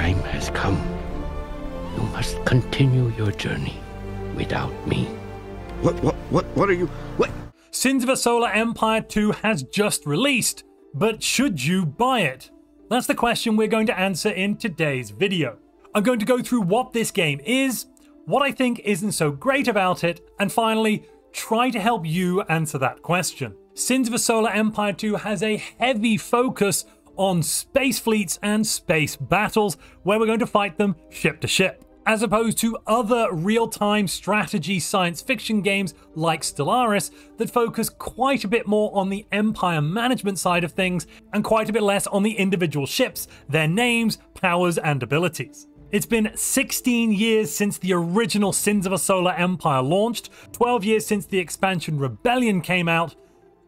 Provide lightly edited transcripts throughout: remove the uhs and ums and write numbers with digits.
time has come. You must continue your journey without me. What are you... What? Sins of a Solar Empire 2 has just released, but should you buy it? That's the question we're going to answer in today's video. I'm going to go through what this game is, what I think isn't so great about it, and finally, try to help you answer that question. Sins of a Solar Empire 2 has a heavy focus on space fleets and space battles, where we're going to fight them ship to ship, as opposed to other real-time strategy science fiction games like Stellaris that focus quite a bit more on the empire management side of things and quite a bit less on the individual ships, their names, powers, and abilities. It's been 16 years since the original Sins of a Solar Empire launched, 12 years since the expansion Rebellion came out,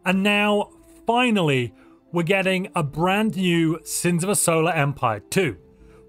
and now, finally, we're getting a brand new Sins of a Solar Empire 2.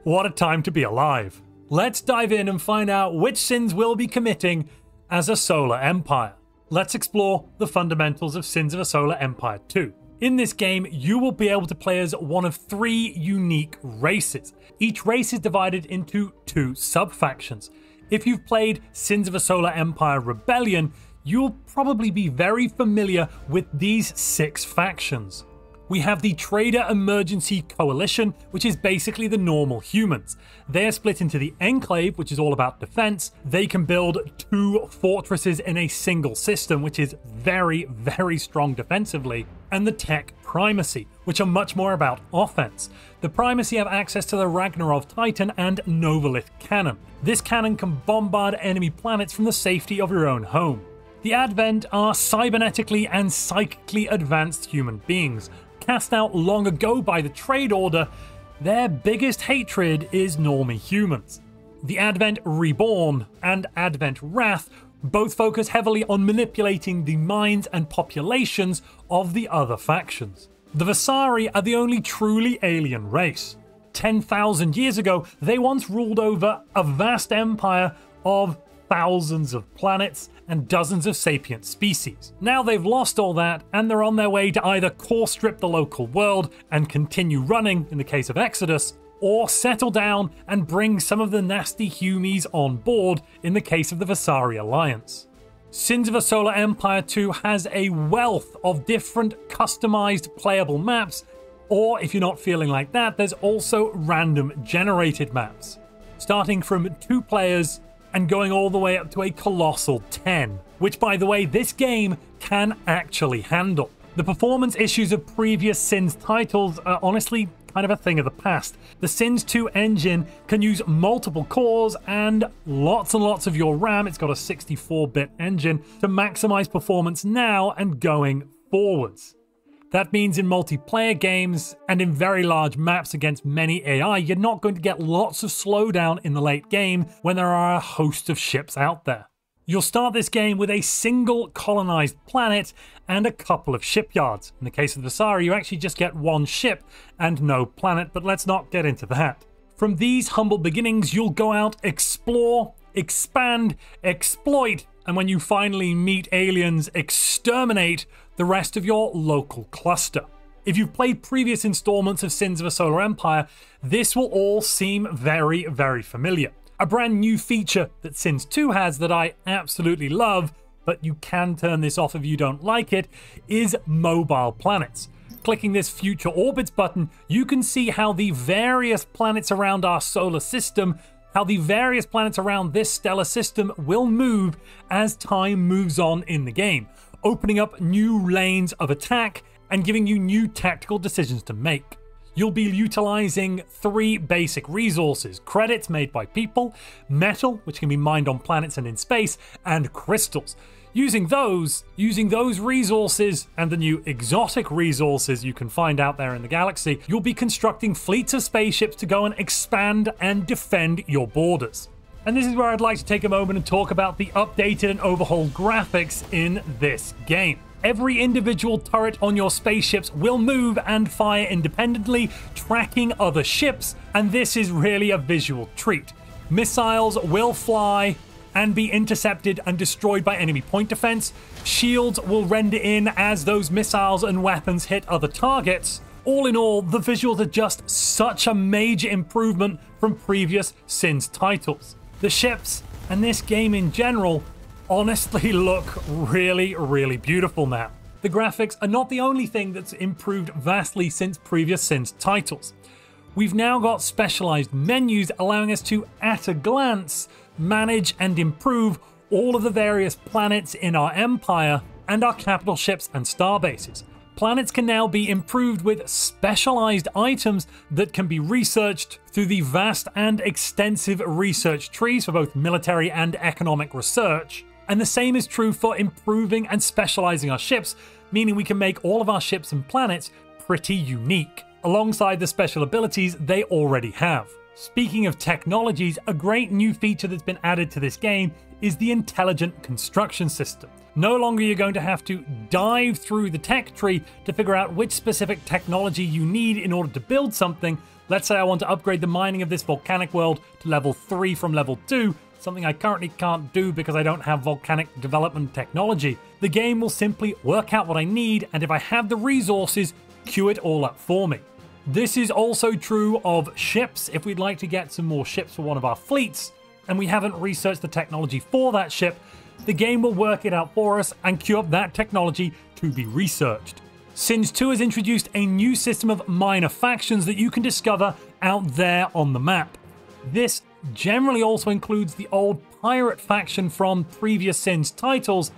What a time to be alive. Let's dive in and find out which sins we'll be committing as a solar empire. Let's explore the fundamentals of Sins of a Solar Empire 2. In this game, you will be able to play as one of three unique races. Each race is divided into two sub-factions. If you've played Sins of a Solar Empire Rebellion, you'll probably be very familiar with these six factions. We have the Trader Emergency Coalition, which is basically the normal humans. They are split into the Enclave, which is all about defense. They can build two fortresses in a single system, which is very, very strong defensively. And the Tech Primacy, which are much more about offense. The Primacy have access to the Ragnarok Titan and Novalith Cannon. This cannon can bombard enemy planets from the safety of your own home. The Advent are cybernetically and psychically advanced human beings. Cast out long ago by the Trade Order, their biggest hatred is normie humans. The Advent Reborn and Advent Wrath both focus heavily on manipulating the minds and populations of the other factions. The Vasari are the only truly alien race. 10,000 years ago, they once ruled over a vast empire of thousands of planets and dozens of sapient species. Now they've lost all that, and they're on their way to either core strip the local world and continue running, in the case of Exodus, or settle down and bring some of the nasty humies on board, in the case of the Vasari Alliance. Sins of a Solar Empire 2 has a wealth of different customized playable maps, or if you're not feeling like that, there's also random generated maps, starting from 2 players and going all the way up to a colossal 10, which, by the way, this game can actually handle. The performance issues of previous Sins titles are honestly kind of a thing of the past. The Sins 2 engine can use multiple cores and lots of your RAM, it's got a 64-bit engine, to maximize performance now and going forwards. That means in multiplayer games and in very large maps against many AI, you're not going to get lots of slowdown in the late game when there are a host of ships out there. You'll start this game with a single colonized planet and a couple of shipyards. In the case of the Vasari, you actually just get one ship and no planet, but let's not get into that. From these humble beginnings, you'll go out, explore, expand, exploit, and when you finally meet aliens, exterminate the rest of your local cluster. If you've played previous installments of Sins of a Solar Empire, this will all seem very, very familiar. A brand new feature that Sins 2 has that I absolutely love, but you can turn this off if you don't like it, is mobile planets. Clicking this Future Orbits button, you can see how the various planets around our solar system, how the various planets around this stellar system will move as time moves on in the game, opening up new lanes of attack and giving you new tactical decisions to make. You'll be utilizing 3 basic resources: credits made by people, metal, which can be mined on planets and in space, and crystals. Using those resources and the new exotic resources you can find out there in the galaxy, you'll be constructing fleets of spaceships to go and expand and defend your borders. And this is where I'd like to take a moment and talk about the updated and overhauled graphics in this game. Every individual turret on your spaceships will move and fire independently, tracking other ships, and this is really a visual treat. Missiles will fly and be intercepted and destroyed by enemy point defense. Shields will render in as those missiles and weapons hit other targets, All in all, the visuals are just such a major improvement from previous Sins titles. The ships, and this game in general, honestly look really, really beautiful now. The graphics are not the only thing that's improved vastly since previous Sins titles. We've now got specialized menus allowing us to, at a glance, manage and improve all of the various planets in our empire and our capital ships and star bases. Planets can now be improved with specialized items that can be researched through the vast and extensive research trees for both military and economic research. And the same is true for improving and specializing our ships, meaning we can make all of our ships and planets pretty unique, alongside the special abilities they already have. Speaking of technologies, a great new feature that's been added to this game is the intelligent construction system. No longer you're going to have to dive through the tech tree to figure out which specific technology you need in order to build something. Let's say I want to upgrade the mining of this volcanic world to level 3 from level 2, something I currently can't do because I don't have volcanic development technology. The game will simply work out what I need, and if I have the resources, queue it all up for me. This is also true of ships. If we'd like to get some more ships for one of our fleets, and we haven't researched the technology for that ship, the game will work it out for us and queue up that technology to be researched. Sins 2 has introduced a new system of minor factions that you can discover out there on the map. This generally also includes the old pirate faction from previous Sins titles,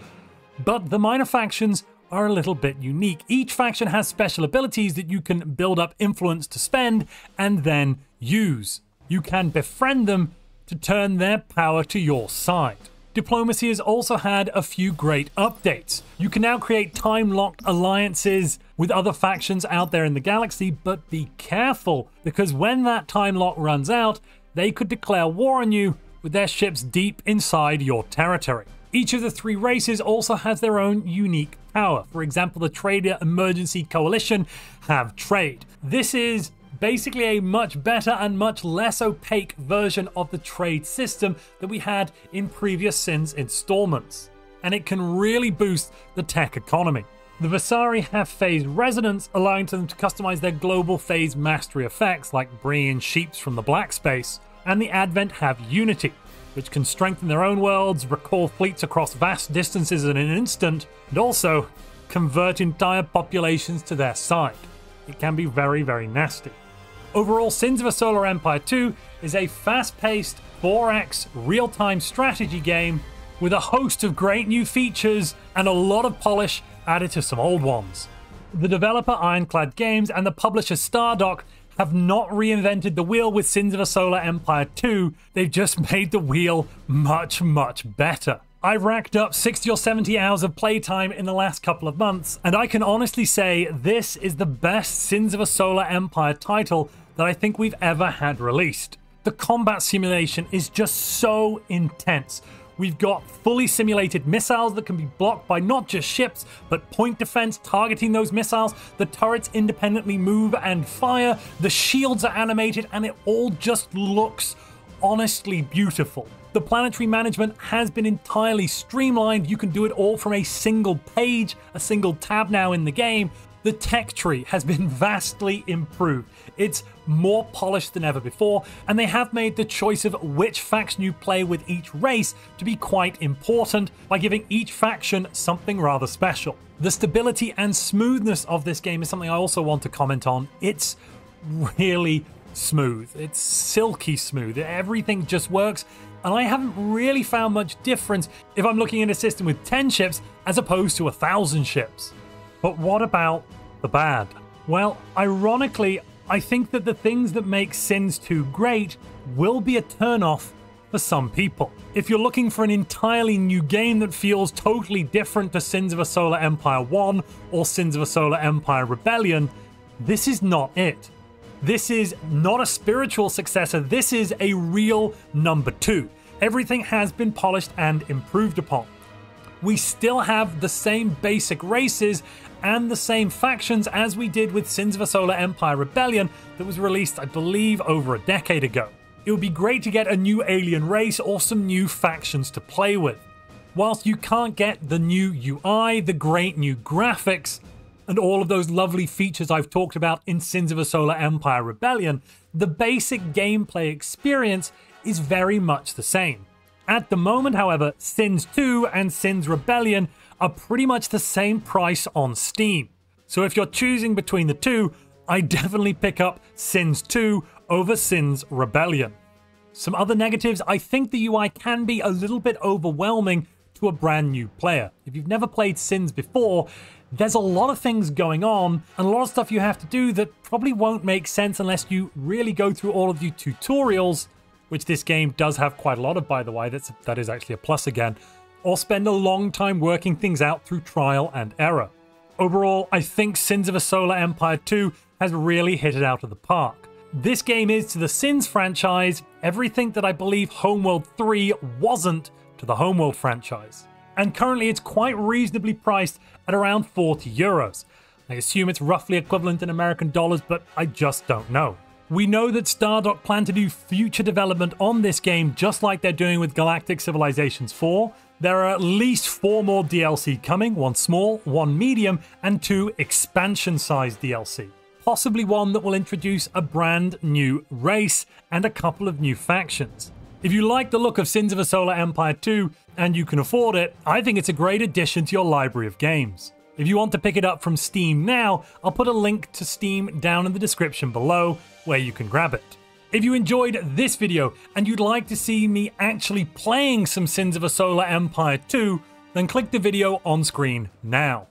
but the minor factions are a little bit unique. Each faction has special abilities that you can build up influence to spend and then use. You can befriend them to turn their power to your side. Diplomacy has also had a few great updates. You can now create time-locked alliances with other factions out there in the galaxy, but be careful, because when that time lock runs out, they could declare war on you with their ships deep inside your territory. Each of the three races also has their own unique power. For example, the Trader Emergency Coalition have trade. This is basically a much better and much less opaque version of the trade system that we had in previous Sins installments, and it can really boost the tech economy. The Vasari have phased resonance, allowing them to customize their global phase mastery effects, like bringing in sheeps from the black space, and the Advent have unity, which can strengthen their own worlds, recall fleets across vast distances in an instant, and also convert entire populations to their side. It can be very, very nasty. Overall, Sins of a Solar Empire 2 is a fast-paced 4X real-time strategy game with a host of great new features and a lot of polish added to some old ones. The developer Ironclad Games and the publisher Stardock have not reinvented the wheel with Sins of a Solar Empire 2, they've just made the wheel much, much better. I've racked up 60 or 70 hours of playtime in the last couple of months, and I can honestly say this is the best Sins of a Solar Empire title that I think we've ever had released. The combat simulation is just so intense. We've got fully simulated missiles that can be blocked by not just ships, but point defense targeting those missiles. The turrets independently move and fire. The shields are animated, and it all just looks honestly beautiful. The planetary management has been entirely streamlined. You can do it all from a single page, a single tab now in the game. The tech tree has been vastly improved. It's more polished than ever before, and they have made the choice of which faction you play with each race to be quite important by giving each faction something rather special. The stability and smoothness of this game is something I also want to comment on. It's really smooth. It's silky smooth. Everything just works. And I haven't really found much difference if I'm looking at a system with 10 ships as opposed to 1,000 ships. But what about the bad? Well, ironically, I think that the things that make Sins 2 great will be a turnoff for some people. If you're looking for an entirely new game that feels totally different to Sins of a Solar Empire 1 or Sins of a Solar Empire Rebellion, this is not it. This is not a spiritual successor, this is a real number 2. Everything has been polished and improved upon. We still have the same basic races and the same factions as we did with Sins of a Solar Empire Rebellion that was released, I believe, over a decade ago. It would be great to get a new alien race or some new factions to play with. Whilst you can't get the new UI, the great new graphics, and all of those lovely features I've talked about in Sins of a Solar Empire Rebellion, the basic gameplay experience is very much the same. At the moment, however, Sins 2 and Sins Rebellion are pretty much the same price on Steam. So if you're choosing between the two, I definitely pick up Sins 2 over Sins Rebellion. Some other negatives, I think the UI can be a little bit overwhelming to a brand new player. If you've never played Sins before, there's a lot of things going on and a lot of stuff you have to do that probably won't make sense unless you really go through all of the tutorials, which this game does have quite a lot of, by the way, that is actually a plus again, or spend a long time working things out through trial and error. Overall, I think Sins of a Solar Empire 2 has really hit it out of the park. This game is to the Sins franchise everything that I believe Homeworld 3 wasn't to the Homeworld franchise. And currently it's quite reasonably priced at around €40. I assume it's roughly equivalent in American dollars, but I just don't know. We know that Stardock plan to do future development on this game just like they're doing with Galactic Civilizations 4. There are at least 4 more DLC coming, one small, one medium, and 2 expansion-sized DLC. Possibly one that will introduce a brand new race and a couple of new factions. If you like the look of Sins of a Solar Empire 2 and you can afford it, I think it's a great addition to your library of games. If you want to pick it up from Steam now, I'll put a link to Steam down in the description below where you can grab it. If you enjoyed this video and you'd like to see me actually playing some Sins of a Solar Empire 2, then click the video on screen now.